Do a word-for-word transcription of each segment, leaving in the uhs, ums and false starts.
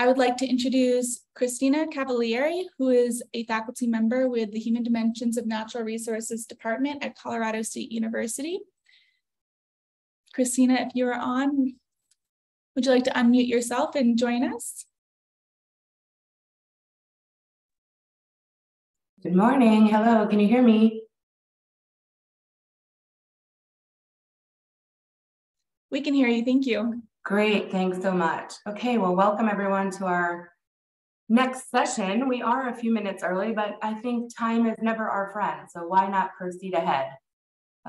I would like to introduce Christina Cavalieri, who is a faculty member with the Human Dimensions of Natural Resources Department at Colorado State University. Christina, if you are on, would you like to unmute yourself and join us? Good morning. Hello. Can you hear me? We can hear you. Thank you. Great. Thanks so much. Okay. Well, welcome everyone to our next session. We are a few minutes early, but I think time is never our friend, so why not proceed ahead?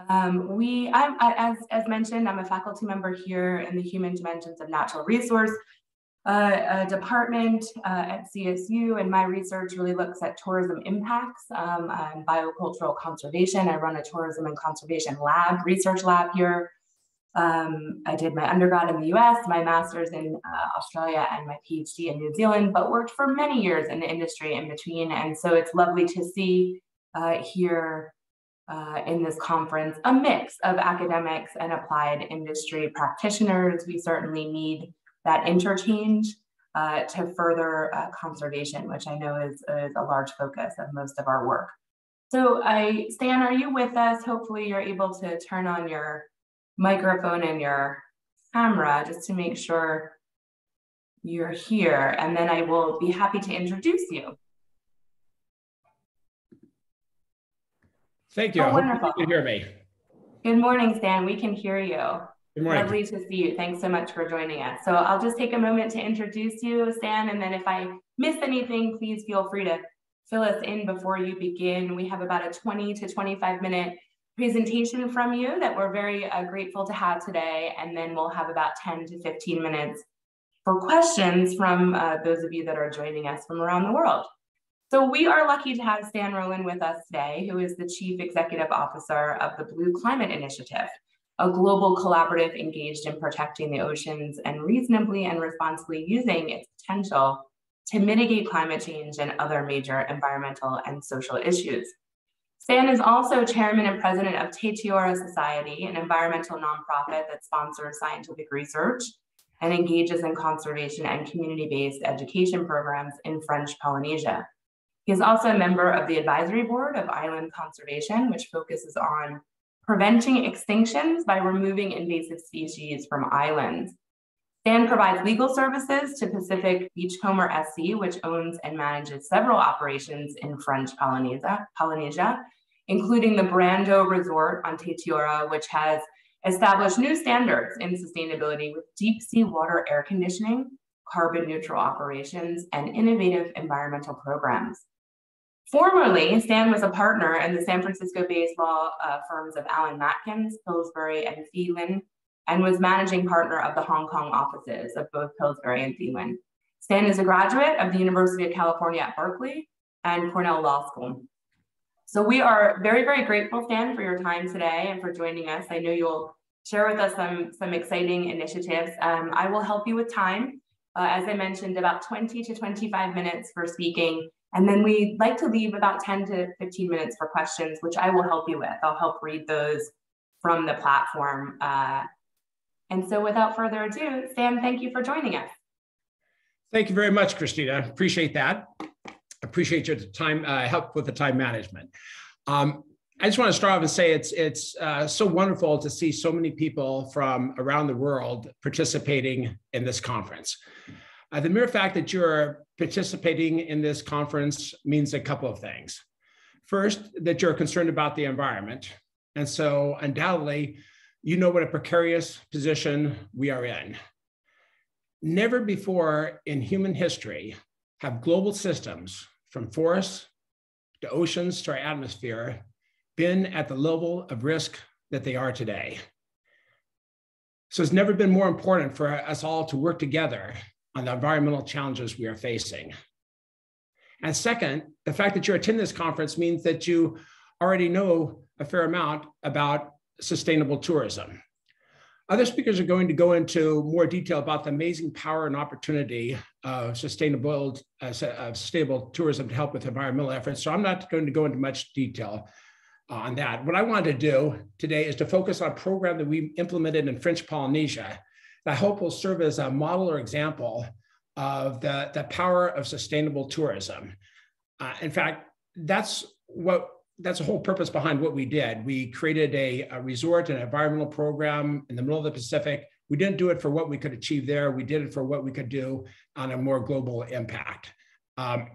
Um, we, I'm, I, as, as mentioned, I'm a faculty member here in the Human Dimensions of Natural Resource uh, Department uh, at C S U, and my research really looks at tourism impacts um, on biocultural conservation. I run a tourism and conservation lab, research lab here. Um, I did my undergrad in the U S, my master's in uh, Australia, and my PhD in New Zealand, but worked for many years in the industry in between, and so it's lovely to see uh, here Uh, in this conference, a mix of academics and applied industry practitioners. We certainly need that interchange uh, to further uh, conservation, which I know is, is a large focus of most of our work. So I, Stan, are you with us? Hopefully you're able to turn on your microphone and your camera just to make sure you're here, and then I will be happy to introduce you. Thank you. Oh, I hope wonderful. You can hear me. Good morning, Stan. We can hear you. Good morning. Lovely to see you. Thanks so much for joining us. So I'll just take a moment to introduce you, Stan, and then if I miss anything, please feel free to fill us in before you begin. We have about a twenty to twenty-five minute presentation from you that we're very uh, grateful to have today, and then we'll have about ten to fifteen minutes for questions from uh, those of you that are joining us from around the world. So we are lucky to have Stan Rowland with us today, who is the Chief Executive Officer of the Blue Climate Initiative, a global collaborative engaged in protecting the oceans and reasonably and responsibly using its potential to mitigate climate change and other major environmental and social issues. Stan is also chairman and president of Tetiaroa Society, an environmental nonprofit that sponsors scientific research and engages in conservation and community-based education programs in French Polynesia. He is also a member of the advisory board of Island Conservation, which focuses on preventing extinctions by removing invasive species from islands. Stan provides legal services to Pacific Beachcomber S C, which owns and manages several operations in French Polynesia, Polynesia, including the Brando Resort on Tetiaroa, which has established new standards in sustainability with deep sea water air conditioning, carbon neutral operations, and innovative environmental programs. Formerly, Stan was a partner in the San Francisco-based law uh, firms of Allen Matkins, Pillsbury, and Phelan, and was managing partner of the Hong Kong offices of both Pillsbury and Phelan. Stan is a graduate of the University of California at Berkeley and Cornell Law School. So we are very, very grateful, Stan, for your time today and for joining us. I know you'll share with us some, some exciting initiatives. Um, I will help you with time. Uh, as I mentioned, about twenty to twenty-five minutes for speaking. And then we'd like to leave about ten to fifteen minutes for questions, which I will help you with. I'll help read those from the platform. Uh, and so without further ado, Stan, thank you for joining us. Thank you very much, Christina. Appreciate that. Appreciate your time, uh, help with the time management. Um, I just want to start off and say it's, it's uh, so wonderful to see so many people from around the world participating in this conference. Uh, the mere fact that you're participating in this conference means a couple of things. First, that you're concerned about the environment. And so undoubtedly, you know what a precarious position we are in. Never before in human history have global systems, from forests to oceans to our atmosphere, been at the level of risk that they are today. So it's never been more important for us all to work together on the environmental challenges we are facing. And second, the fact that you're attending this conference means that you already know a fair amount about sustainable tourism. Other speakers are going to go into more detail about the amazing power and opportunity of sustainable, uh, of sustainable tourism to help with environmental efforts. So I'm not going to go into much detail on that. What I wanted to do today is to focus on a program that we implemented in French Polynesia that I hope will serve as a model or example of the, the power of sustainable tourism. Uh, in fact, that's what that's the whole purpose behind what we did. We created a, a resort and environmental program in the middle of the Pacific. We didn't do it for what we could achieve there. We did it for what we could do on a more global impact. Um,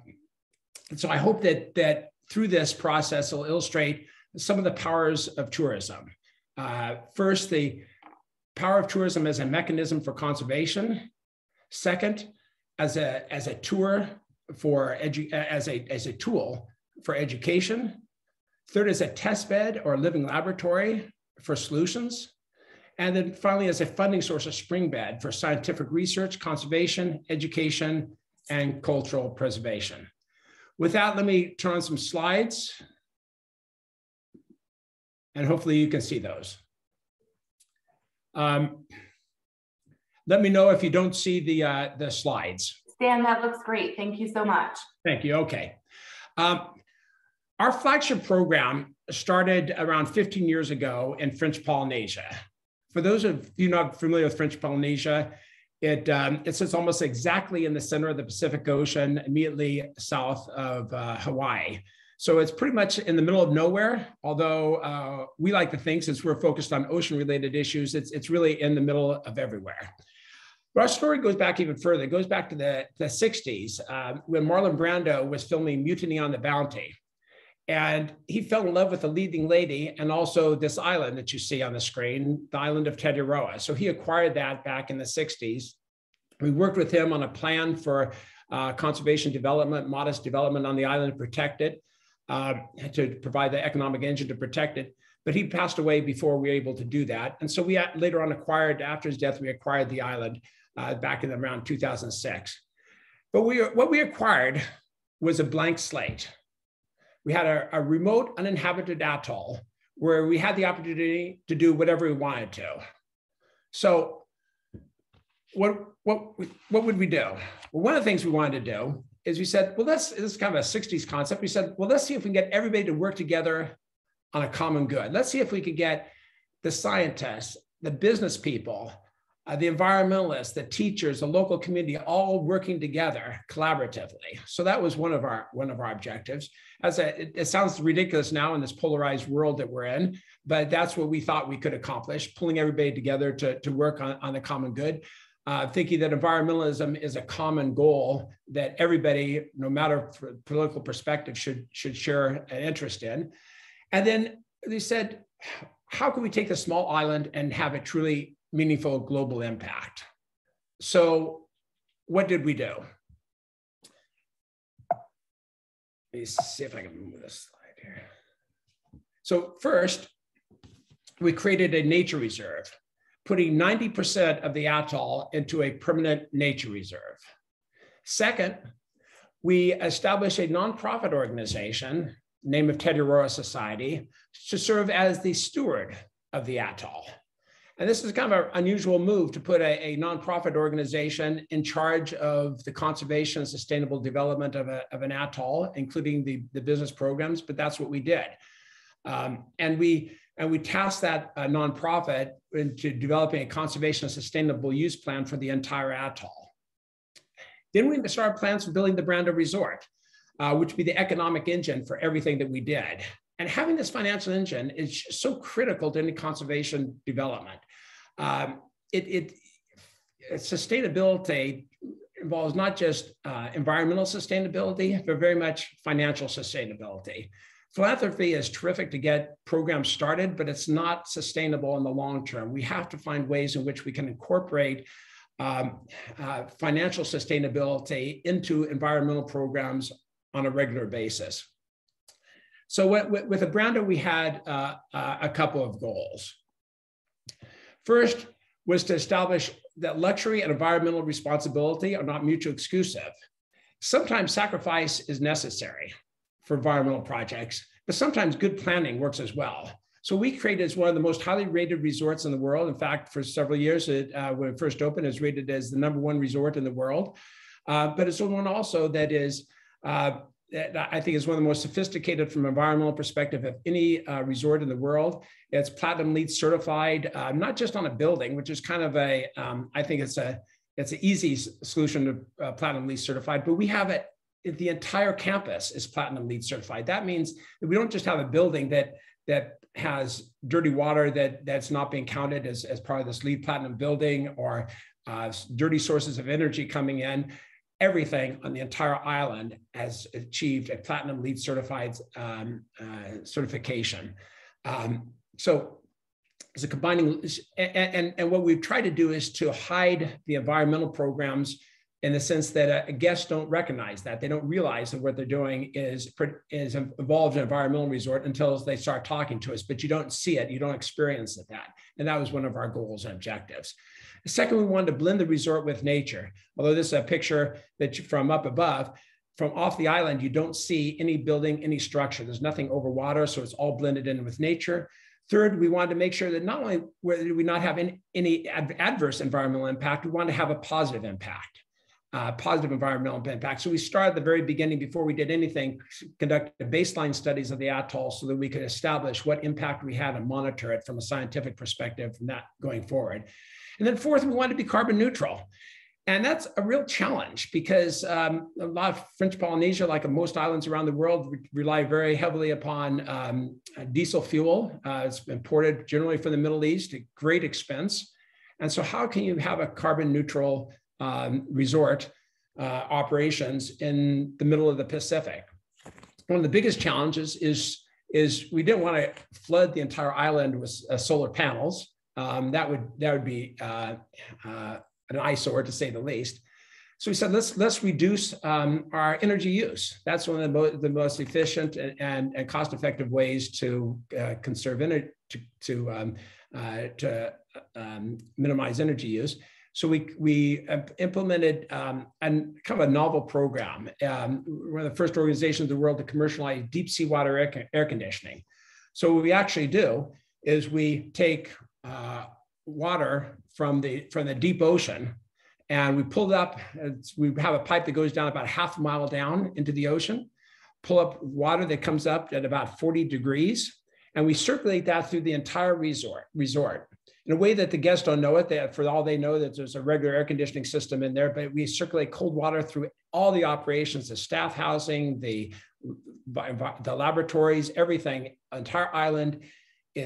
and so I hope that, that through this process, it'll illustrate some of the powers of tourism. Uh, first, the power of tourism as a mechanism for conservation. Second, as a, as a tour for edu as a as a tool for education. Third, as a test bed or a living laboratory for solutions. And then finally, as a funding source, a spring bed for scientific research, conservation, education, and cultural preservation. With that, let me turn on some slides. And hopefully you can see those. Um, let me know if you don't see the, uh, the slides. Stan, that looks great. Thank you so much. Thank you. Okay. Um, our flagship program started around fifteen years ago in French Polynesia. For those of you not familiar with French Polynesia, it, um, it sits almost exactly in the center of the Pacific Ocean, immediately south of uh, Hawaii. So it's pretty much in the middle of nowhere, although uh, we like to think, since we're focused on ocean-related issues, it's, it's really in the middle of everywhere. But our story goes back even further. It goes back to the, the sixties, um, when Marlon Brando was filming Mutiny on the Bounty. And he fell in love with a leading lady and also this island that you see on the screen, the island of Tetiaroa. So he acquired that back in the sixties. We worked with him on a plan for uh, conservation development, modest development on the island to protect it. Uh, to provide the economic engine to protect it, but he passed away before we were able to do that. And so we had, later on acquired, after his death, we acquired the island uh, back in around two thousand six. But we, what we acquired was a blank slate. We had a, a remote, uninhabited atoll where we had the opportunity to do whatever we wanted to. So what, what, what would we do? Well, one of the things we wanted to do is we said, well, this, this is kind of a sixties concept. We said, well, let's see if we can get everybody to work together on a common good. Let's see if we could get the scientists, the business people, uh, the environmentalists, the teachers, the local community, all working together collaboratively. So that was one of our, one of our objectives. As a, it, it sounds ridiculous now in this polarized world that we're in, but that's what we thought we could accomplish, pulling everybody together to, to work on, on the common good. Uh, thinking that environmentalism is a common goal that everybody, no matter political perspective, should, should share an interest in. And then they said, how can we take this small island and have a truly meaningful global impact? So what did we do? Let me see if I can move this slide here. So first, we created a nature reserve, putting ninety percent of the atoll into a permanent nature reserve. Second, we established a nonprofit organization, name of Tetiaroa Society, to serve as the steward of the atoll. And this is kind of an unusual move to put a, a nonprofit organization in charge of the conservation and sustainable development of, a, of an atoll, including the, the business programs, but that's what we did. Um, and we And we tasked that uh, nonprofit into developing a conservation and sustainable use plan for the entire atoll. Then we started plans for building the Brando Resort, uh, which would be the economic engine for everything that we did. And having this financial engine is so critical to any conservation development. Um, it, it, sustainability involves not just uh, environmental sustainability, but very much financial sustainability. Philanthropy is terrific to get programs started, but it's not sustainable in the long term. We have to find ways in which we can incorporate um, uh, financial sustainability into environmental programs on a regular basis. So with, with Brando, we had uh, a couple of goals. First was to establish that luxury and environmental responsibility are not mutually exclusive. Sometimes sacrifice is necessary for environmental projects, but sometimes good planning works as well. So we created as one of the most highly rated resorts in the world. In fact, for several years, it, uh, when it first opened, it was rated as the number one resort in the world. Uh, but it's one also that is, uh, that I think is one of the most sophisticated from an environmental perspective of any uh, resort in the world. It's Platinum LEED certified, uh, not just on a building, which is kind of a, um, I think it's a, It's an easy solution to uh, Platinum LEED certified, but we have it, the entire campus is Platinum LEED certified. That means that we don't just have a building that, that has dirty water that, that's not being counted as, as part of this LEED Platinum building, or uh, dirty sources of energy coming in. Everything on the entire island has achieved a Platinum LEED certified um, uh, certification. Um, so it's a combining, and, and, and what we've tried to do is to hide the environmental programs in the sense that uh, guests don't recognize that. They don't realize that what they're doing is, is involved in environmental resort until they start talking to us, but you don't see it, you don't experience it, that. And that was one of our goals and objectives. Second, we wanted to blend the resort with nature. Although this is a picture that you, from up above, from off the island, you don't see any building, any structure. There's nothing over water, so it's all blended in with nature. Third, we wanted to make sure that not only did we not have any, any ad adverse environmental impact, we wanted to have a positive impact, uh, positive environmental impact. So we started at the very beginning, before we did anything, conducted baseline studies of the atoll so that we could establish what impact we had and monitor it from a scientific perspective from that going forward. And then fourth, we wanted to be carbon neutral. And that's a real challenge because um, a lot of French Polynesia, like most islands around the world, rely very heavily upon um, diesel fuel. Uh, it's imported generally from the Middle East at great expense. And so how can you have a carbon neutral um, resort uh, operations in the middle of the Pacific? One of the biggest challenges is, is we didn't want to flood the entire island with uh, solar panels. Um, that would that would be uh, uh, an eyesore, to say the least. So we said let's let's reduce um, our energy use. That's one of the, mo the most efficient and, and, and cost-effective ways to uh, conserve energy, to to, um, uh, to um, minimize energy use. So we we implemented um, an kind of a novel program. Um, one of the first organizations in the world to commercialize deep sea water air, con air conditioning. So what we actually do is we take Uh, water from the from the deep ocean, and we pull it up. It's, we have a pipe that goes down about a half a mile down into the ocean, pull up water that comes up at about forty degrees, and we circulate that through the entire resort resort in a way that the guests don't know it. That for all they know that there's a regular air conditioning system in there, but we circulate cold water through all the operations, the staff housing, the the laboratories, everything, entire island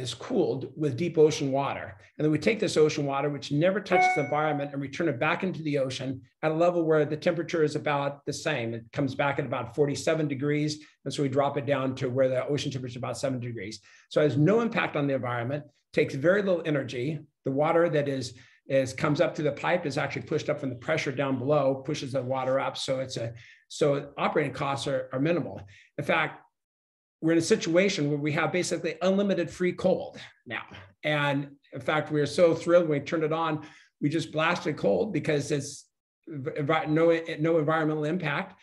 is cooled with deep ocean water. And then we take this ocean water, which never touches the environment, and return it back into the ocean at a level where the temperature is about the same. It comes back at about forty-seven degrees. And so we drop it down to where the ocean temperature is about seven degrees. So it has no impact on the environment, takes very little energy. The water that is, is comes up through the pipe is actually pushed up from the pressure down below, pushes the water up. So it's a, so operating costs are, are minimal. In fact, we're in a situation where we have basically unlimited free cold now. And in fact, we are so thrilled when we turned it on, we just blasted cold because it's no, no environmental impact.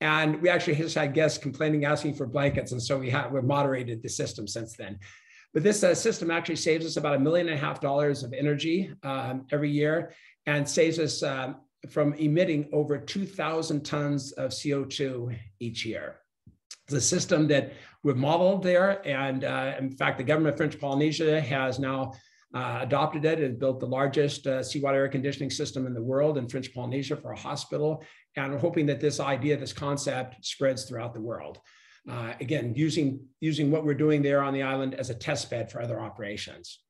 And we actually just had guests complaining, asking for blankets. And so we have, we've moderated the system since then. But this uh, system actually saves us about a million and a half dollars of energy um, every year, and saves us um, from emitting over two thousand tons of C O two each year. It's a system that we've modeled there. And uh, in fact, the government of French Polynesia has now uh, adopted it and built the largest uh, seawater air conditioning system in the world in French Polynesia for a hospital. And we're hoping that this idea, this concept spreads throughout the world. Uh, again, using, using what we're doing there on the island as a test bed for other operations.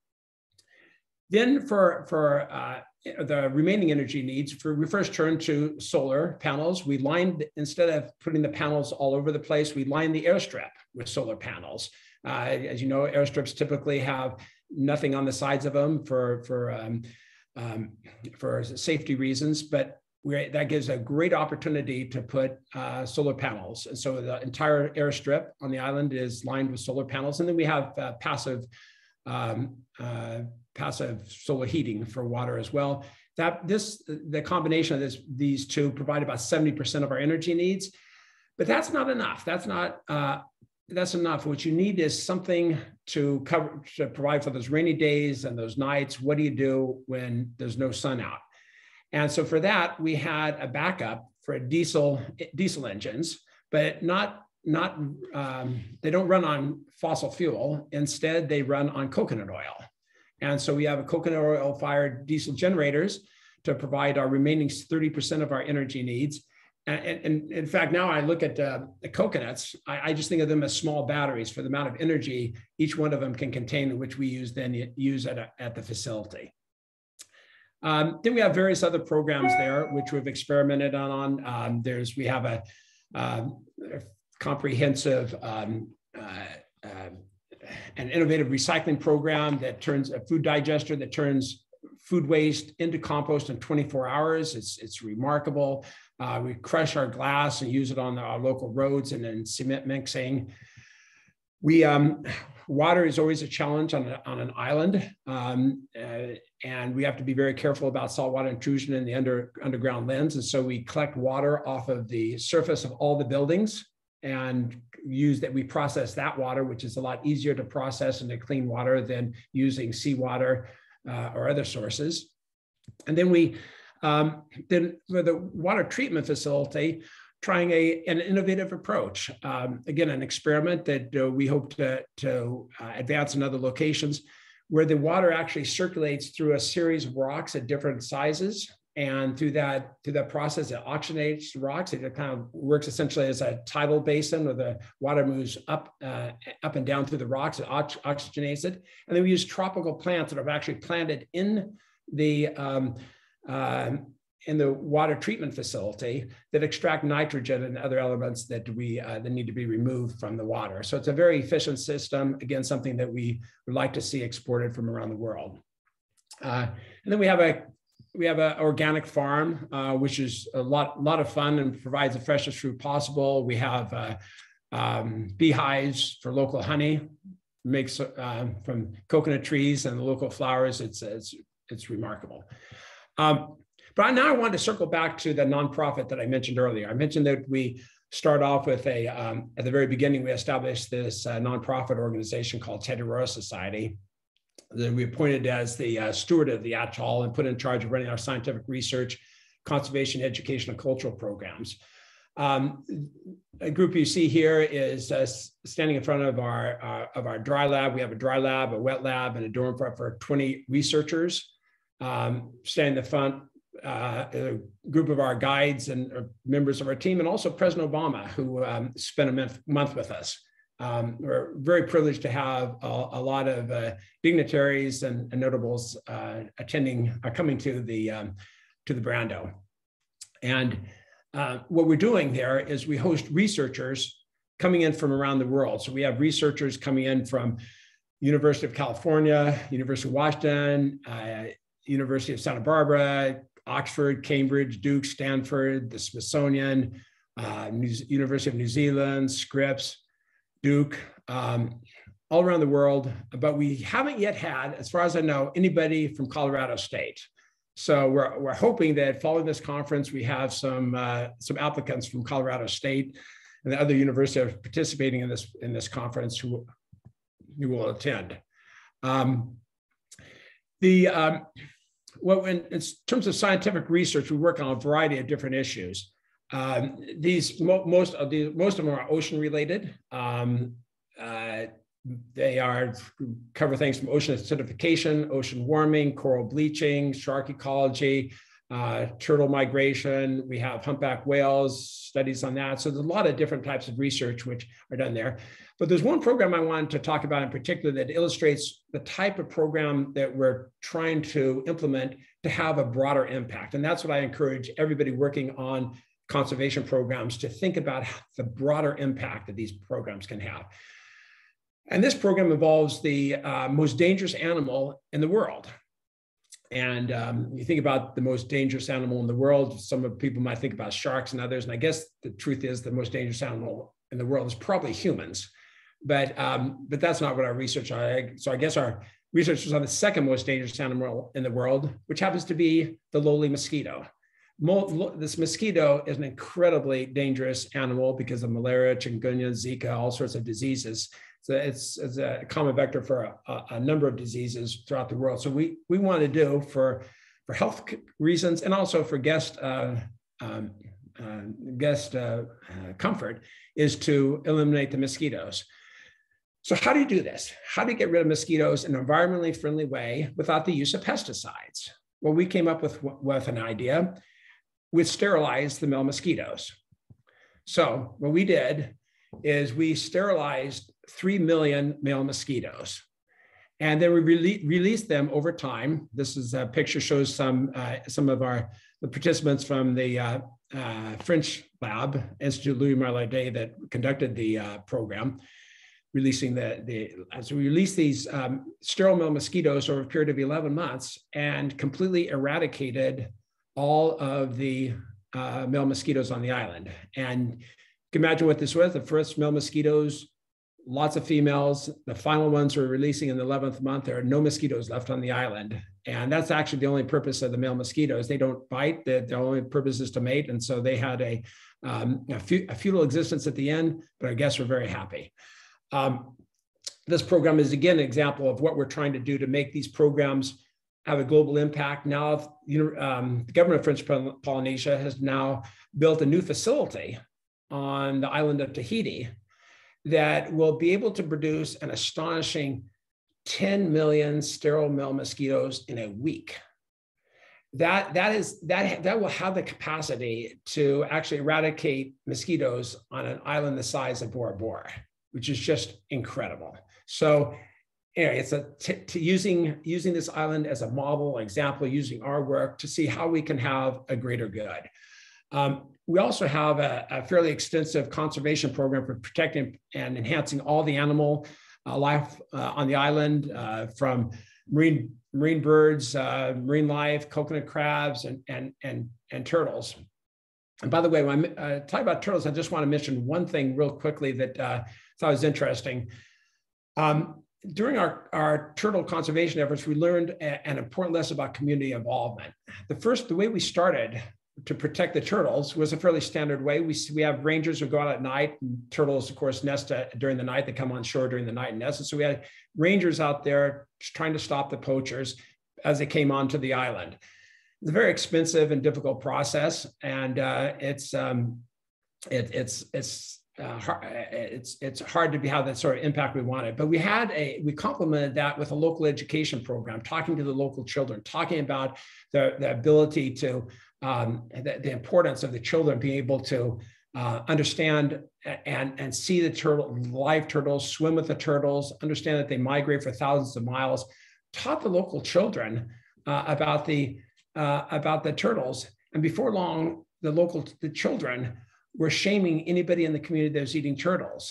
Then for, for uh, the remaining energy needs, for we first turned to solar panels. We lined, instead of putting the panels all over the place, we lined the airstrip with solar panels. Uh, as you know, airstrips typically have nothing on the sides of them for, for, um, um, for safety reasons, but we, that gives a great opportunity to put uh, solar panels. And so the entire airstrip on the island is lined with solar panels. And then we have uh, passive um, uh, passive solar heating for water as well. That this, the combination of this, these two provide about seventy percent of our energy needs, but that's not enough. That's not, uh, that's enough. What you need is something to cover, to provide for those rainy days and those nights. What do you do when there's no sun out? And so for that, we had a backup for diesel, diesel engines, but not, not um, they don't run on fossil fuel. Instead, they run on coconut oil. And so we have a coconut oil fired diesel generators to provide our remaining thirty percent of our energy needs. And, and, and in fact, now I look at uh, the coconuts, I, I just think of them as small batteries for the amount of energy each one of them can contain, which we use then use at, a, at the facility. Um, then we have various other programs there, which we've experimented on. Um, there's, we have a, um, a comprehensive um, uh, uh, an innovative recycling program that turns a food digester that turns food waste into compost in twenty-four hours. It's, it's remarkable. Uh, we crush our glass and use it on the, our local roads and then cement mixing. We, um, water is always a challenge on, a, on an island. Um, uh, and we have to be very careful about saltwater intrusion in the under, underground lens. And so we collect water off of the surface of all the buildings and use that, we process that water, which is a lot easier to process into clean water than using seawater uh, or other sources. And then we, um, then for the water treatment facility, trying a, an innovative approach. Um, again, an experiment that uh, we hope to, to uh, advance in other locations, where the water actually circulates through a series of rocks at different sizes. And through that, through that process, it oxygenates rocks. It kind of works essentially as a tidal basin where the water moves up, uh, up and down through the rocks. It ox oxygenates it. And then we use tropical plants that are actually planted in the, um, uh, in the water treatment facility that extract nitrogen and other elements that we uh, that need to be removed from the water. So it's a very efficient system. Again, something that we would like to see exported from around the world. Uh, and then we have a we have an organic farm, uh, which is a lot lot of fun and provides the freshest fruit possible. We have uh, um, beehives for local honey, makes uh, from coconut trees and the local flowers. It's it's it's remarkable. Um, But now I want to circle back to the nonprofit that I mentioned earlier. I mentioned that we start off with a, um, at the very beginning, we established this uh, nonprofit organization called Tetiaroa Society. Then we appointed as the uh, steward of the atoll and put in charge of running our scientific research, conservation, education, and cultural programs. Um, a group you see here is uh, standing in front of our, uh, of our dry lab. We have a dry lab, a wet lab, and a dorm for, for twenty researchers um, standing in the front. Uh, a group of our guides and uh, members of our team, and also President Obama, who um, spent a month, month with us. Um, we're very privileged to have a, a lot of uh, dignitaries and, and notables uh, attending, uh, coming to the um, to the Brando. And uh, what we're doing there is we host researchers coming in from around the world. So we have researchers coming in from University of California, University of Washington, uh, University of Santa Barbara, Oxford, Cambridge, Duke, Stanford, the Smithsonian, uh, New University of New Zealand, Scripps, Duke, um, all around the world. But we haven't yet had, as far as I know, anybody from Colorado State. So we're, we're hoping that following this conference, we have some, uh, some applicants from Colorado State and the other universities participating in this, in this conference who, who will attend. Um, the... Um, Well, in, in terms of scientific research, we work on a variety of different issues. Um, these mo most of the most of them are ocean related. Um, uh, they are cover things from ocean acidification, ocean warming, coral bleaching, shark ecology, uh, turtle migration. We have humpback whales, studies on that. So there's a lot of different types of research which are done there. But there's one program I wanted to talk about in particular that illustrates the type of program that we're trying to implement to have a broader impact. And that's what I encourage everybody working on conservation programs to think about, the broader impact that these programs can have. And this program involves the uh, most dangerous animal in the world. And um, you think about the most dangerous animal in the world, some of people might think about sharks and others. And I guess the truth is the most dangerous animal in the world is probably humans. But, um, but that's not what our research are. So I guess our research was on the second most dangerous animal in the world, which happens to be the lowly mosquito. Mo this mosquito is an incredibly dangerous animal because of malaria, chikungunya, Zika, all sorts of diseases. So it's, it's a common vector for a, a number of diseases throughout the world. So we, we want to do for, for health reasons and also for guest, uh, um, uh, guest uh, uh, comfort is to eliminate the mosquitoes. So how do you do this? How do you get rid of mosquitoes in an environmentally friendly way without the use of pesticides? Well, we came up with, with an idea. We sterilized the male mosquitoes. So what we did is we sterilized three million male mosquitoes. And then we rele released them over time. This is a picture shows some, uh, some of our the participants from the uh, uh, French lab, Institut Louis-Mailardet, that conducted the uh, program, releasing the, the, as we released these um, sterile male mosquitoes over a period of eleven months and completely eradicated all of the uh, male mosquitoes on the island. And you can imagine what this was, the first male mosquitoes, lots of females. The final ones were releasing in the eleventh month. There are no mosquitoes left on the island. And that's actually the only purpose of the male mosquitoes. They don't bite. Their, their only purpose is to mate. And so they had a, um, a, fe a futile existence at the end, but our guests were very happy. Um, this program is, again, an example of what we're trying to do to make these programs have a global impact. Now, if, you know, um, the government of French Poly- Polynesia has now built a new facility on the island of Tahiti that will be able to produce an astonishing ten million sterile male mosquitoes in a week. That, that, is, that, that will have the capacity to actually eradicate mosquitoes on an island the size of Bora Bora, which is just incredible. So anyway, it's a t t using, using this island as a model example, using our work to see how we can have a greater good. Um, We also have a, a fairly extensive conservation program for protecting and enhancing all the animal uh, life uh, on the island, uh, from marine, marine birds, uh, marine life, coconut crabs, and, and, and, and turtles. And by the way, when I uh, talk about turtles, I just want to mention one thing real quickly that uh, I thought was interesting. Um, During our, our turtle conservation efforts, we learned a, an important lesson about community involvement. The first, the way we started to protect the turtles was a fairly standard way. We, we have rangers who go out at night, and turtles, of course, nest at, during the night. They come on shore during the night and nest. And so we had rangers out there trying to stop the poachers as they came onto the island. It's a very expensive and difficult process. And uh, it's, um, it, it's, it's, uh, hard, it's, it's hard to be have that sort of impact we wanted. But we had a, we complemented that with a local education program, talking to the local children, talking about the, the ability to, Um, the, the importance of the children being able to uh, understand and, and see the turtle, live turtles, swim with the turtles, understand that they migrate for thousands of miles, taught the local children uh, about, the, uh, about the turtles. And before long, the local the children were shaming anybody in the community that was eating turtles.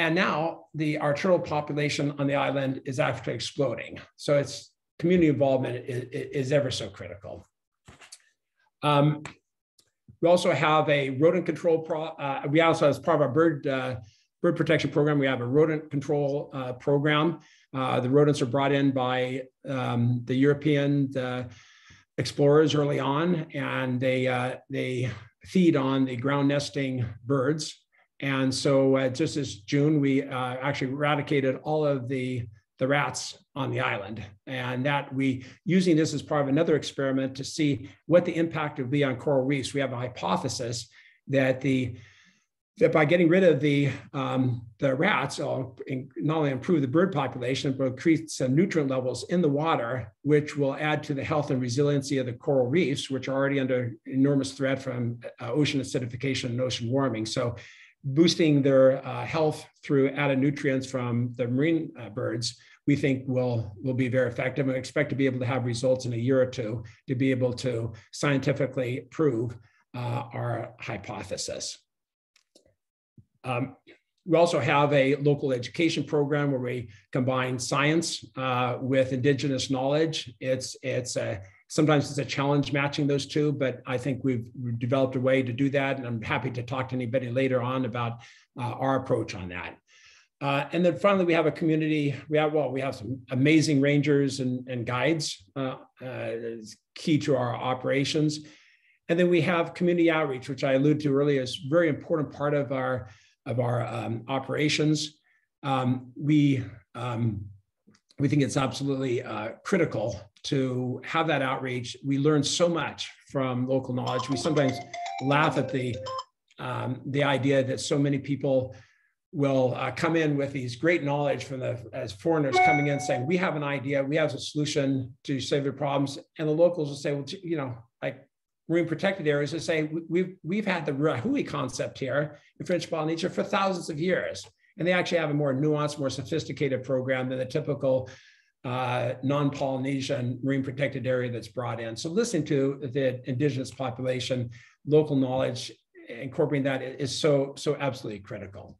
And now the, our turtle population on the island is actually exploding. So it's community involvement is, is ever so critical. Um, we also have a rodent control, pro, uh, we also, as part of our bird, uh, bird protection program, we have a rodent control uh, program. Uh, the rodents are brought in by um, the European uh, explorers early on, and they, uh, they feed on the ground nesting birds. And so uh, just this June, we uh, actually eradicated all of the the rats on the island. And that we, using this as part of another experiment to see what the impact would be on coral reefs. We have a hypothesis that the that by getting rid of the, um, the rats, it'll not only improve the bird population, but increase some nutrient levels in the water, which will add to the health and resiliency of the coral reefs, which are already under enormous threat from uh, ocean acidification and ocean warming. So boosting their uh, health through added nutrients from the marine uh, birds, we think will, will be very effective, and expect to be able to have results in a year or two to be able to scientifically prove uh, our hypothesis. Um, we also have a local education program where we combine science uh, with indigenous knowledge. It's, it's a, sometimes it's a challenge matching those two, but I think we've developed a way to do that. And I'm happy to talk to anybody later on about uh, our approach on that. Uh, and then finally, we have a community. We have, well, we have some amazing rangers and, and guides, uh, uh, key to our operations. And then we have community outreach, which I alluded to earlier, is a very important part of our, of our um, operations. Um, we, um, we think it's absolutely uh, critical to have that outreach. We learn so much from local knowledge. We sometimes laugh at the, um, the idea that so many people will uh, come in with these great knowledge from the as foreigners coming in saying, we have an idea, we have a solution to save their problems. And the locals will say, well, you know, like marine protected areas, will say, we've, we've had the Rahui concept here in French Polynesia for thousands of years. And they actually have a more nuanced, more sophisticated program than the typical uh, non-Polynesian marine protected area that's brought in. So listening to the indigenous population, local knowledge, incorporating that is so, so absolutely critical.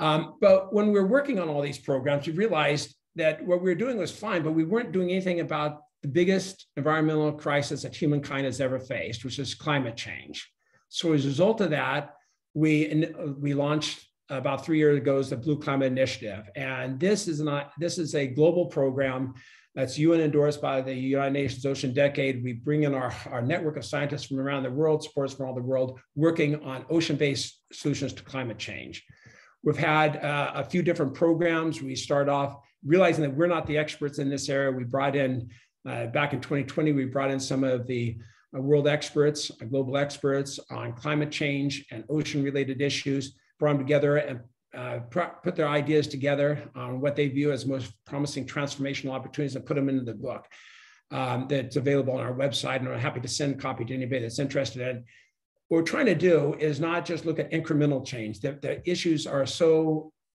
Um, but when we were working on all these programs, we realized that what we were doing was fine, but we weren't doing anything about the biggest environmental crisis that humankind has ever faced, which is climate change. So as a result of that, we, we launched about three years ago the Blue Climate Initiative. And this is, not, this is a global program that's U N endorsed by the United Nations Ocean Decade. We bring in our, our network of scientists from around the world, supports from all the world, working on ocean-based solutions to climate change. We've had uh, a few different programs. We start off realizing that we're not the experts in this area. We brought in, uh, back in twenty twenty, we brought in some of the uh, world experts, uh, global experts on climate change and ocean-related issues, brought them together and Uh, put their ideas together on what they view as most promising transformational opportunities and put them into the book um, that's available on our website. And I'm happy to send a copy to anybody that's interested in. What we're trying to do is not just look at incremental change. The, the issues are so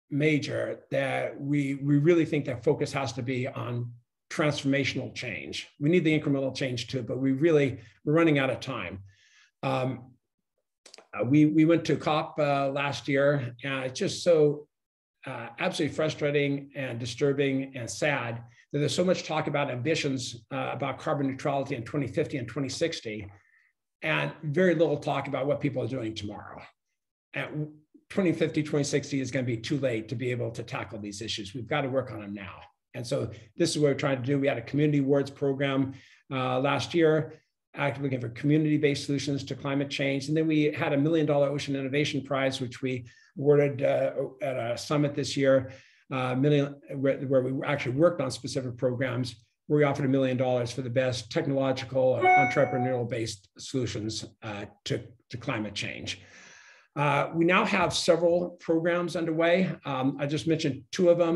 major that we, we really think that focus has to be on transformational change. We need the incremental change too, but we really, we're running out of time. Um, Uh, we, we went to COP uh, last year, and it's just so uh, absolutely frustrating and disturbing and sad that there's so much talk about ambitions uh, about carbon neutrality in twenty fifty and twenty sixty, and very little talk about what people are doing tomorrow. And twenty fifty, twenty sixty is going to be too late to be able to tackle these issues. We've got to work on them now. And so this is what we're trying to do. We had a community awards program uh, last year, actively looking for community-based solutions to climate change. And then we had a million dollar ocean innovation prize, which we awarded uh, at a summit this year, uh, million, where we actually worked on specific programs where we offered a million dollars for the best technological and entrepreneurial-based solutions uh, to, to climate change. Uh, we now have several programs underway. Um, I just mentioned two of them.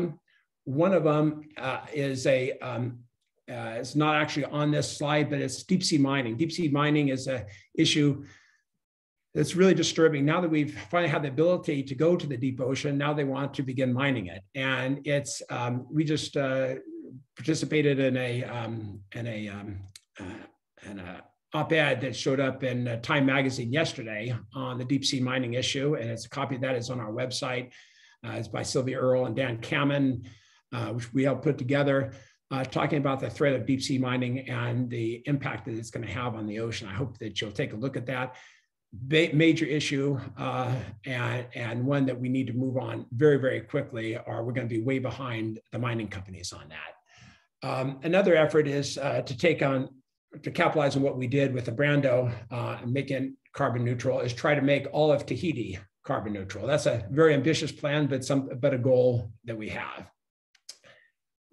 One of them uh, is a, um, Uh, it's not actually on this slide, but it's deep sea mining. Deep sea mining is an issue that's really disturbing. Now that we've finally had the ability to go to the deep ocean, now they want to begin mining it. And it's um, we just uh, participated in a um, in a um, uh, in a op-ed that showed up in uh, Time Magazine yesterday on the deep sea mining issue, and it's a copy of that is on our website. Uh, it's by Sylvia Earle and Dan Kamen, uh, which we helped put together. Uh, talking about the threat of deep sea mining and the impact that it's going to have on the ocean. I hope that you'll take a look at that. Ba major issue uh, and, and one that we need to move on very, very quickly, or we're going to be way behind the mining companies on that. Um, another effort is uh, to take on, to capitalize on what we did with the Brando uh, and making carbon neutral, is try to make all of Tahiti carbon neutral. That's a very ambitious plan, but, some, but a goal that we have.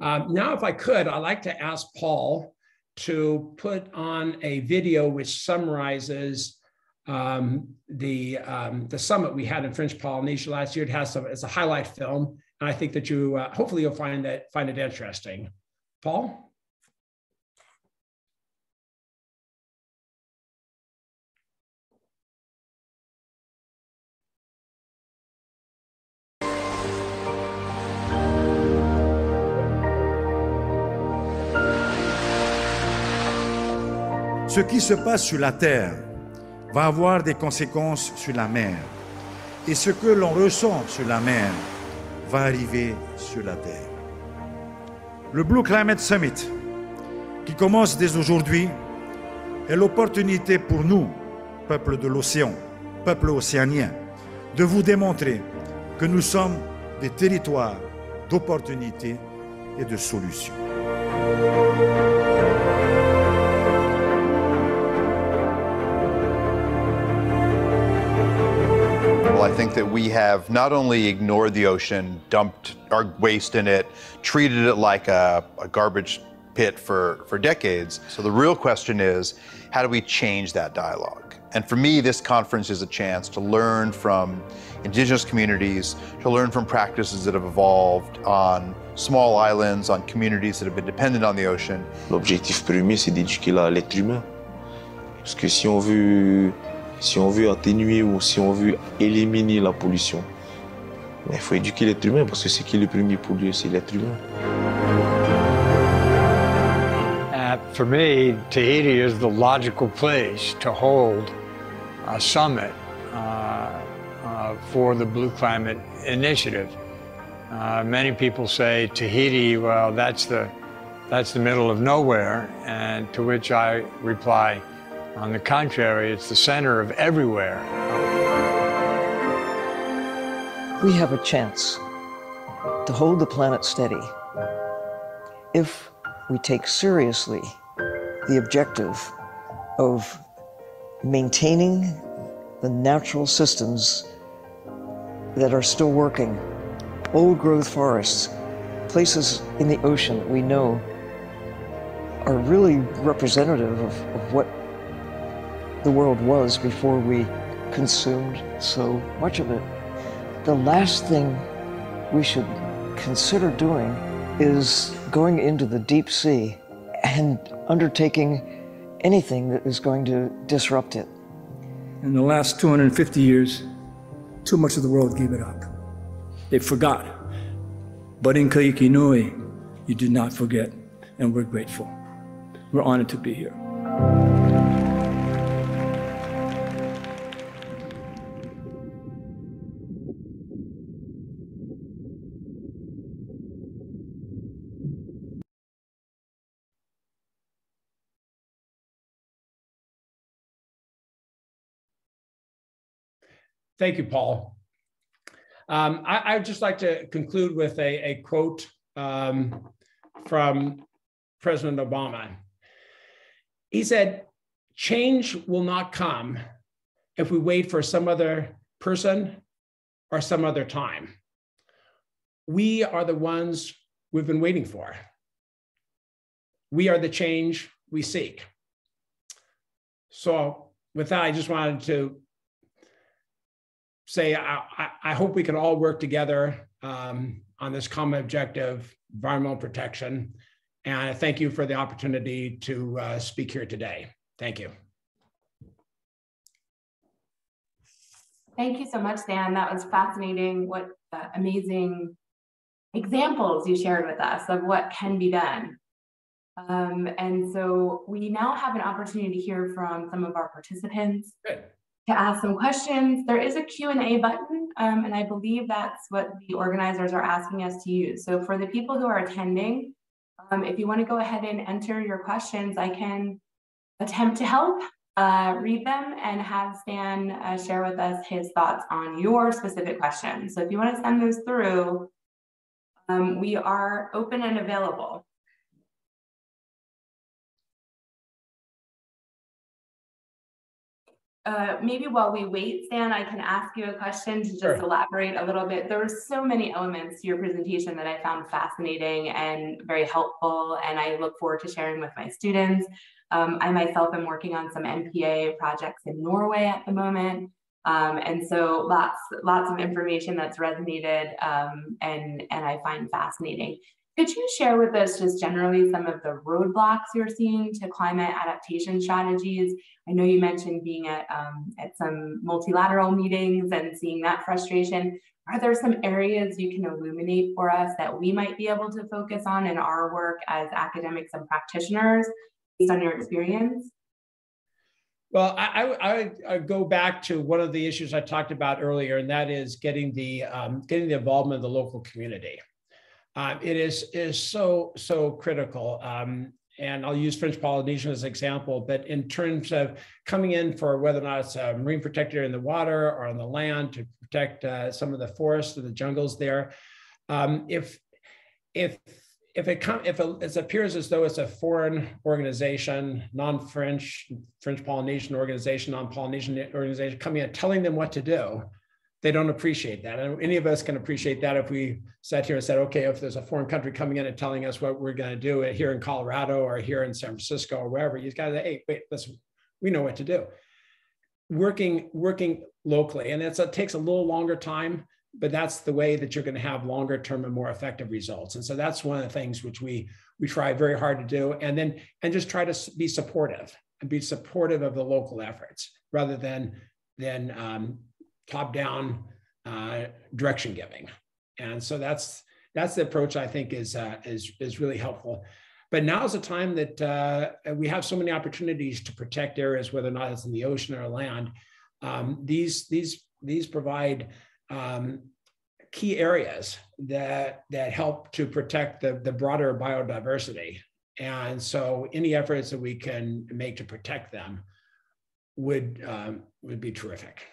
Um, now, if I could, I'd like to ask Paul to put on a video which summarizes um, the, um, the summit we had in French Polynesia last year. It has some, it's a highlight film, and I think that you, uh, hopefully you'll find, that, find it interesting. Paul? Ce qui se passe sur la terre va avoir des conséquences sur la mer. Et ce que l'on ressent sur la mer va arriver sur la terre. Le Blue Climate Summit, qui commence dès aujourd'hui, est l'opportunité pour nous, peuple de l'océan, peuple océanien, de vous démontrer que nous sommes des territoires d'opportunités et de solutions. I think that we have not only ignored the ocean, dumped our waste in it, treated it like a, a garbage pit for, for decades. So the real question is, how do we change that dialogue? And for me, this conference is a chance to learn from indigenous communities, to learn from practices that have evolved on small islands, on communities that have been dependent on the ocean. L'objectif premier, c'est d'éduquer l'être humain. Parce que si on veut, si on veut atténuer ou si on veut éliminer la pollution, il faut éduquer l'être humain parce que c'est qui le premier pollueur, c'est l'être humain. Uh, for me, Tahiti is the logical place to hold a summit uh, uh, for the Blue Climate Initiative. Uh, many people say Tahiti, well, that's the, that's the middle of nowhere, and to which I reply, on the contrary, it's the center of everywhere. We have a chance to hold the planet steady if we take seriously the objective of maintaining the natural systems that are still working. Old growth forests, places in the ocean that we know are really representative of, of what the world was before we consumed so much of it. The last thing we should consider doing is going into the deep sea and undertaking anything that is going to disrupt it. In the last two hundred fifty years, too much of the world gave it up. They forgot. But in Kaikinui, you did not forget, and we're grateful. We're honored to be here. Thank you, Paul. Um, I, I'd just like to conclude with a, a quote um, from President Obama. He said, "Change will not come if we wait for some other person or some other time. We are the ones we've been waiting for. We are the change we seek." So with that, I just wanted to say, I, I hope we can all work together um, on this common objective, environmental protection. And I thank you for the opportunity to uh, speak here today. Thank you. Thank you so much, Dan. That was fascinating. What uh, amazing examples you shared with us of what can be done. Um, and so we now have an opportunity to hear from some of our participants. Good. To ask some questions. There is a Q and A button, um, and I believe that's what the organizers are asking us to use. So for the people who are attending, um, if you want to go ahead and enter your questions, I can attempt to help uh, read them and have Stan uh, share with us his thoughts on your specific question. So if you want to send those through, um, we are open and available. Uh, maybe while we wait, Stan, I can ask you a question to just sure. elaborate a little bit. There were so many elements to your presentation that I found fascinating and very helpful, and I look forward to sharing with my students. Um, I myself am working on some N P A projects in Norway at the moment, um, and so lots, lots of information that's resonated um, and, and I find fascinating. Could you share with us just generally some of the roadblocks you're seeing to climate adaptation strategies? I know you mentioned being at, um, at some multilateral meetings and seeing that frustration. Are there some areas you can illuminate for us that we might be able to focus on in our work as academics and practitioners based on your experience? Well, I, I, I go back to one of the issues I talked about earlier, and that is getting the, um, getting the involvement of the local community. Uh, it is, is so, so critical. Um, and I'll use French Polynesian as an example, but in terms of coming in for whether or not it's a marine protected area in the water or on the land to protect uh, some of the forests or the jungles there, um, if, if, if, it come, if it, it appears as though it's a foreign organization, non-French, French Polynesian organization, non-Polynesian organization coming in telling them what to do, they don't appreciate that. And any of us can appreciate that if we sat here and said, okay, if there's a foreign country coming in and telling us what we're gonna do here in Colorado or here in San Francisco or wherever, you've gotta say, hey, wait, listen, we know what to do. working working locally. And it's, it takes a little longer time, but that's the way that you're going to have longer term and more effective results. And so that's one of the things which we we try very hard to do, and then and just try to be supportive and be supportive of the local efforts rather than than um, top down uh, direction giving. And so that's that's the approach I think is uh, is is really helpful. But now's the time that uh, we have so many opportunities to protect areas, whether or not it's in the ocean or land. Um, these these these provide um, key areas that that help to protect the the broader biodiversity. And so any efforts that we can make to protect them would um, would be terrific.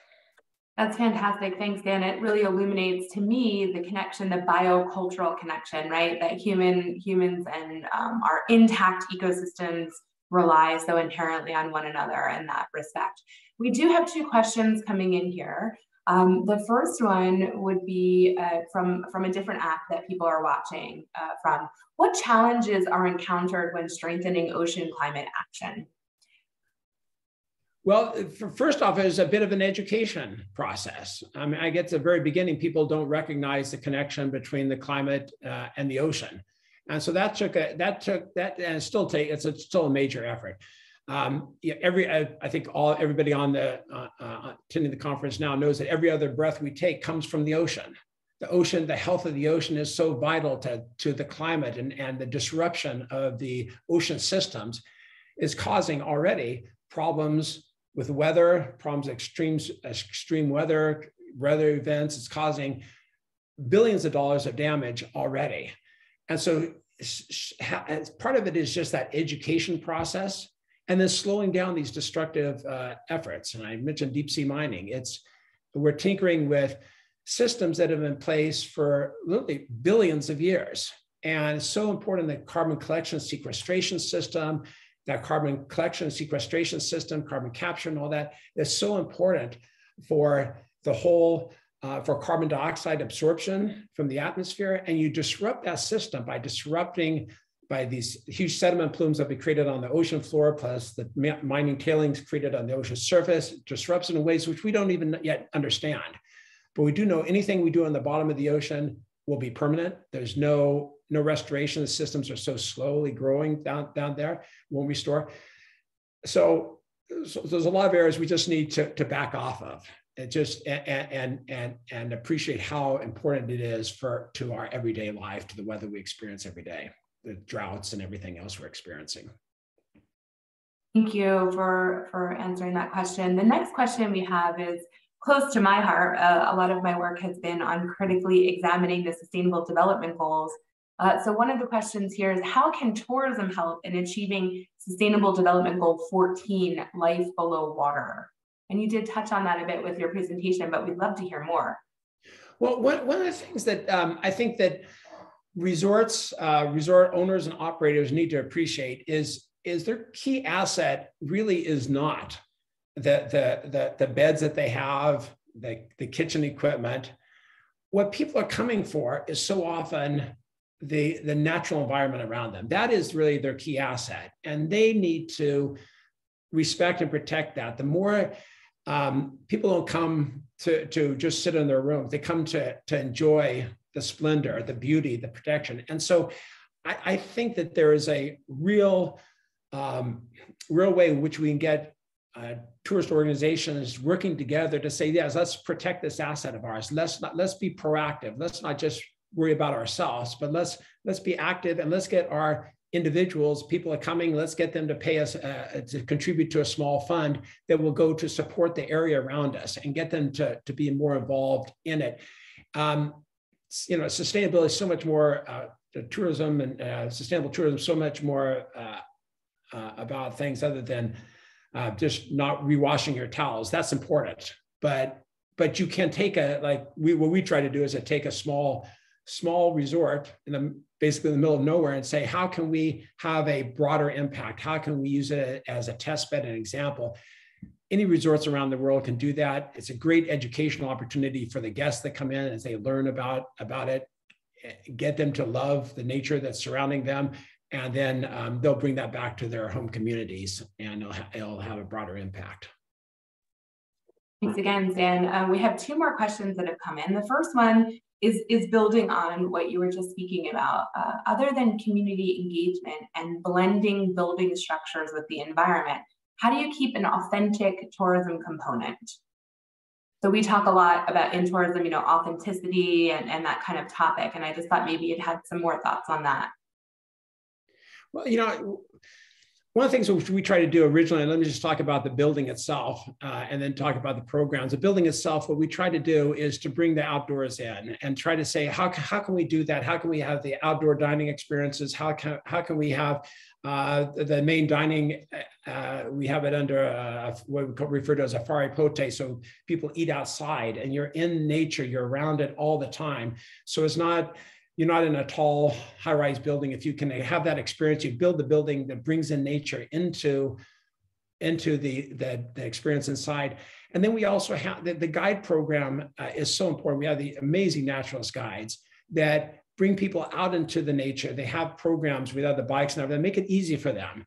That's fantastic. Thanks, Dan. It really illuminates to me the connection, the biocultural connection, right? That human, humans and um, our intact ecosystems rely so inherently on one another in that respect. We do have two questions coming in here. Um, the first one would be uh, from, from a different app that people are watching uh, from. What challenges are encountered when strengthening ocean climate action? Well, first off, it's a bit of an education process. I mean, I get to the very beginning, people don't recognize the connection between the climate uh, and the ocean, and so that took a, that took that and it still take it's a, still a major effort. Um, yeah, every I, I think all everybody on the uh, uh, attending the conference now knows that every other breath we take comes from the ocean. The ocean, the health of the ocean is so vital to to the climate, and and the disruption of the ocean systems is causing already problems with weather, problems, extremes, extreme weather, weather events. It's causing billions of dollars of damage already. And so part of it is just that education process and then slowing down these destructive uh, efforts. And I mentioned deep sea mining. It's, we're tinkering with systems that have been in place for literally billions of years. And it's so important, the carbon collection sequestration system, that carbon collection, sequestration system, carbon capture and all that is so important for the whole, uh, for carbon dioxide absorption from the atmosphere. And you disrupt that system by disrupting, by these huge sediment plumes that we created on the ocean floor, plus the mining tailings created on the ocean surface, disrupts in ways which we don't even yet understand. But we do know anything we do on the bottom of the ocean will be permanent. There's no no restoration. The systems are so slowly growing down, down there, won't restore. So, so there's a lot of areas we just need to, to back off of and just and, and and and appreciate how important it is for to our everyday life, to the weather we experience every day, the droughts and everything else we're experiencing. Thank you for, for answering that question. The next question we have is close to my heart. Uh, a lot of my work has been on critically examining the Sustainable Development Goals. Uh, so one of the questions here is, how can tourism help in achieving Sustainable Development Goal fourteen, life below water? And you did touch on that a bit with your presentation, but we'd love to hear more. Well, one, one of the things that um, I think that resorts, uh, resort owners and operators need to appreciate is, is their key asset really is not the, the, the, the beds that they have, the, the kitchen equipment. What people are coming for is so often the, the natural environment around them. That is really their key asset. And they need to respect and protect that. The more um, people don't come to, to just sit in their room, they come to, to enjoy the splendor, the beauty, the protection. And so I, I think that there is a real, um, real way in which we can get uh, tourist organizations working together to say, yes, let's protect this asset of ours. Let's not, let's be proactive. Let's not just worry about ourselves, but let's let's be active and let's get our individuals, people are coming, let's get them to pay us, uh, to contribute to a small fund that will go to support the area around us and get them to, to be more involved in it. Um, you know, sustainability is so much more, uh, tourism and uh, sustainable tourism, so much more uh, uh, about things other than uh, just not rewashing your towels. That's important, but but you can take a, like we what we try to do is to take a small, small resort in the, basically in the middle of nowhere and say, how can we have a broader impact? How can we use it as a test bed, an example? Any resorts around the world can do that. It's a great educational opportunity for the guests that come in as they learn about, about it, get them to love the nature that's surrounding them. And then um, they'll bring that back to their home communities and it'll, ha it'll have a broader impact. Thanks again, Stan. Um, we have two more questions that have come in. The first one is, is building on what you were just speaking about. Uh, other than community engagement and blending building structures with the environment, how do you keep an authentic tourism component? So we talk a lot about in tourism, you know, authenticity and, and that kind of topic. And I just thought maybe you'd had some more thoughts on that. Well, you know, one of the things which we tried to do originally, and let me just talk about the building itself uh, and then talk about the programs. The building itself, what we try to do is to bring the outdoors in and try to say, how, how can we do that? How can we have the outdoor dining experiences? How can, how can we have uh, the main dining? Uh, we have it under a, what we refer to as a whare pote. So people eat outside and you're in nature, you're around it all the time. So it's not, you're not in a tall high-rise building. If you can have that experience, you build the building that brings in nature into, into the, the, the experience inside. And then we also have, the, the guide program uh, is so important. We have the amazing naturalist guides that bring people out into the nature. They have programs without the bikes and everything, make it easy for them.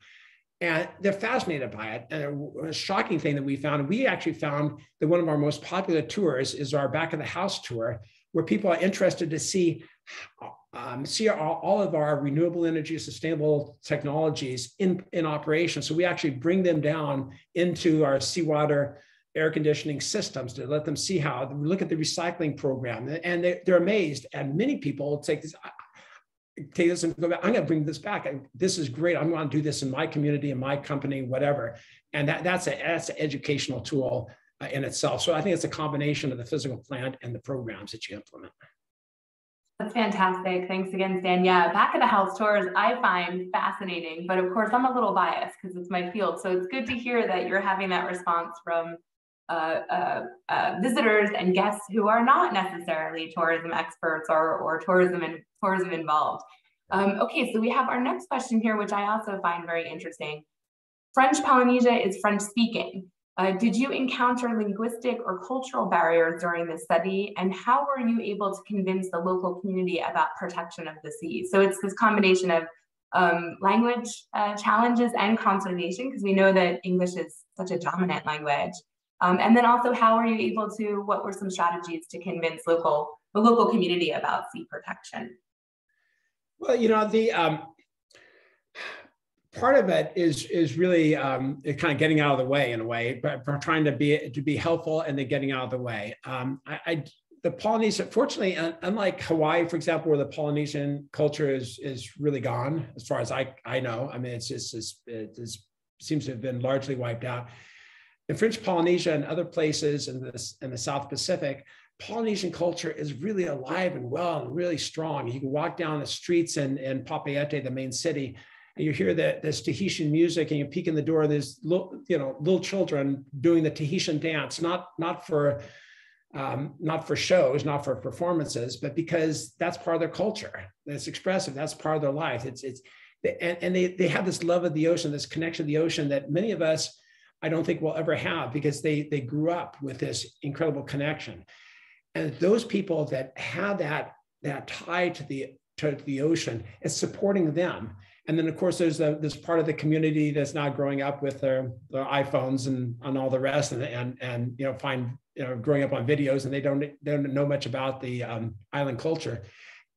And they're fascinated by it. And a shocking thing that we found, we actually found that one of our most popular tours is our back of the house tour, where people are interested to see, um, see all, all of our renewable energy, sustainable technologies in, in operation. So we actually bring them down into our seawater air conditioning systems to let them see how, we look at the recycling program, and they, they're amazed. And many people take this, take this and go back, I'm gonna bring this back. This is great. I'm gonna do this in my community, in my company, whatever. And that, that's, a, that's an educational tool in itself. So I think it's a combination of the physical plant and the programs that you implement. That's fantastic. Thanks again, Stan. Yeah, back of the house tours I find fascinating, but of course I'm a little biased because it's my field. So it's good to hear that you're having that response from uh, uh, uh, visitors and guests who are not necessarily tourism experts or, or tourism and tourism involved. Um, okay, so we have our next question here, which I also find very interesting. French Polynesia is French speaking. Uh, did you encounter linguistic or cultural barriers during the study, and how were you able to convince the local community about protection of the sea? So it's this combination of um, language uh, challenges and conservation, because we know that English is such a dominant language. Um, and then also, how were you able to, what were some strategies to convince local, the local community about sea protection? Well, you know, the... Um... Part of it is is really um, kind of getting out of the way in a way, but for trying to be to be helpful and then getting out of the way. Um, I, I the Polynesian, fortunately, unlike Hawaii, for example, where the Polynesian culture is is really gone as far as I I know. I mean, it's just it's, it is, seems to have been largely wiped out. In French Polynesia and other places in this in the South Pacific, Polynesian culture is really alive and well and really strong. You can walk down the streets in in Papeete, the main city. And you hear that this Tahitian music, and you peek in the door. There's little, you know, little children doing the Tahitian dance, not not for, um, not for shows, not for performances, but because that's part of their culture. That's expressive. That's part of their life. It's it's, and, and they they have this love of the ocean, this connection to the ocean that many of us, I don't think, will ever have, because they they grew up with this incredible connection, and those people that have that that tie to the to the ocean, it's supporting them. And then, of course, there's a, this part of the community that's now growing up with their, their iPhones and, and all the rest, and, and, and you know, find, you know, growing up on videos, and they don't, they don't know much about the um, island culture.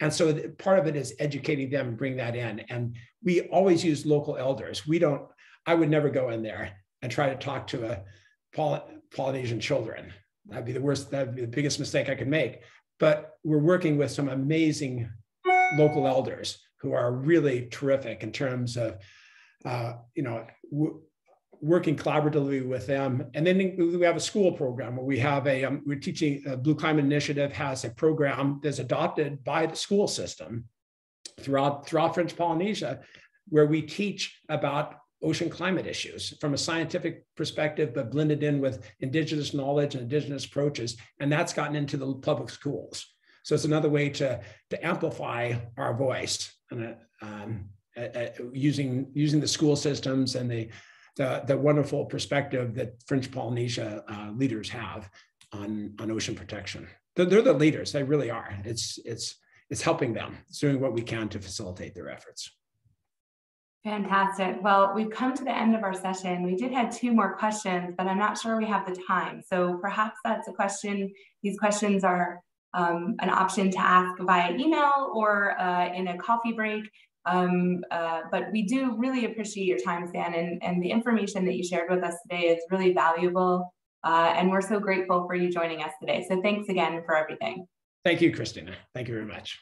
And so the, part of it is educating them and bring that in. And we always use local elders. We don't, I would never go in there and try to talk to a Poly, Polynesian children. That'd be the worst, that'd be the biggest mistake I could make. But we're working with some amazing local elders who are really terrific in terms of, uh, you know, working collaboratively with them. And then we have a school program where we have a, um, we're teaching, uh, Blue Climate Initiative has a program that's adopted by the school system throughout, throughout French Polynesia, where we teach about ocean climate issues from a scientific perspective, but blended in with indigenous knowledge and indigenous approaches. And that's gotten into the public schools. So it's another way to, to amplify our voice. And um, uh, using using the school systems and the, the the wonderful perspective that French Polynesia uh, leaders have on on ocean protection. They're, they're the leaders. They really are. It's it's it's helping them. It's doing what we can to facilitate their efforts. Fantastic. Well, we've come to the end of our session. We did have two more questions, but I'm not sure we have the time. So perhaps that's a question. These questions are um, an option to ask via email or uh, in a coffee break. Um, uh, but we do really appreciate your time, Stan, and, and the information that you shared with us today is really valuable. Uh, and we're so grateful for you joining us today. So thanks again for everything. Thank you, Christina. Thank you very much.